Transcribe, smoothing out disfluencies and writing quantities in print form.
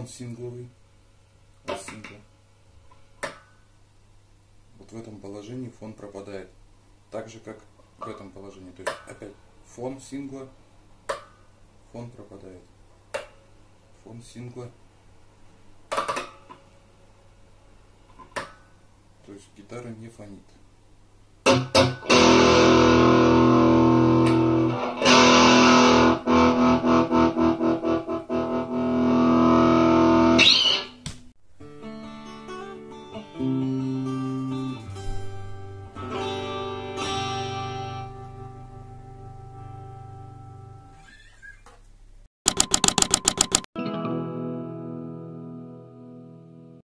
он сингловый, а сингл. Вот в этом положении фон пропадает. Так же, как в этом положении. То есть опять фон сингла, фон пропадает. Фон сингла. То есть гитара не фонит.